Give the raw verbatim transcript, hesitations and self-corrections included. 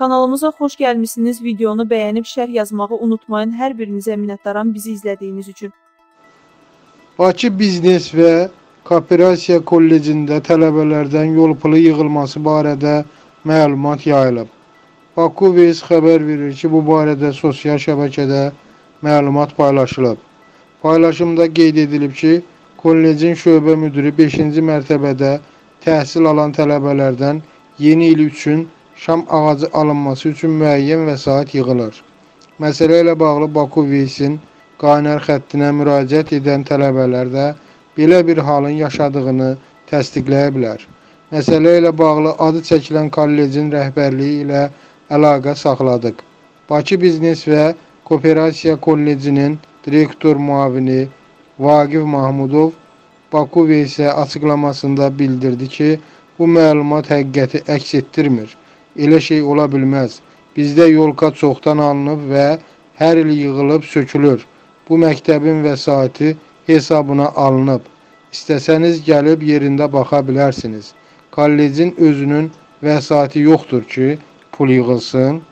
Kanalımıza hoş gelmişsiniz. Videonu beğenip şərh yazmağı unutmayın. Her birinizə minnətdaram bizi izlediğiniz için. Bakı Biznes və Kooperasiya Kollecində tələbələrdən yol pulu yığılması barədə məlumat yayılıb. Baku VİS xəbər verir ki, bu barədə sosial şəbəkədə məlumat paylaşılıb. Paylaşımda qeyd edilib ki, kollecin şöbə müdürü beşinci mərtəbədə təhsil alan tələbələrdən yeni il üçün şam ağacı alınması üçün müəyyən vəsait yığılır. Məsələ ilə bağlı Baku VİS-in qaynar xəttinə müraciət edən tələbələr də belə bir halın yaşadığını təsdiqləyə bilər. Məsələ ilə bağlı adı çəkilən kollecin rəhbərliyi ilə əlaqə saxladıq. Bakı Biznes və Kooperasiya Kollecinin direktor müavini Vagif Mahmudov Baku VİS-ə açıqlamasında bildirdi ki, bu məlumat həqiqəti əks etdirmir. Elə şey ola bilməz. Bizdə yolka çoxdan alınıb və hər il yığılıb sökülür. Bu məktəbin vəsaiti hesabına alınıb. İstəsəniz gəlib yerində baxa bilərsiniz. Kollecin özünün vəsaiti yoxdur ki, pul yığılsın.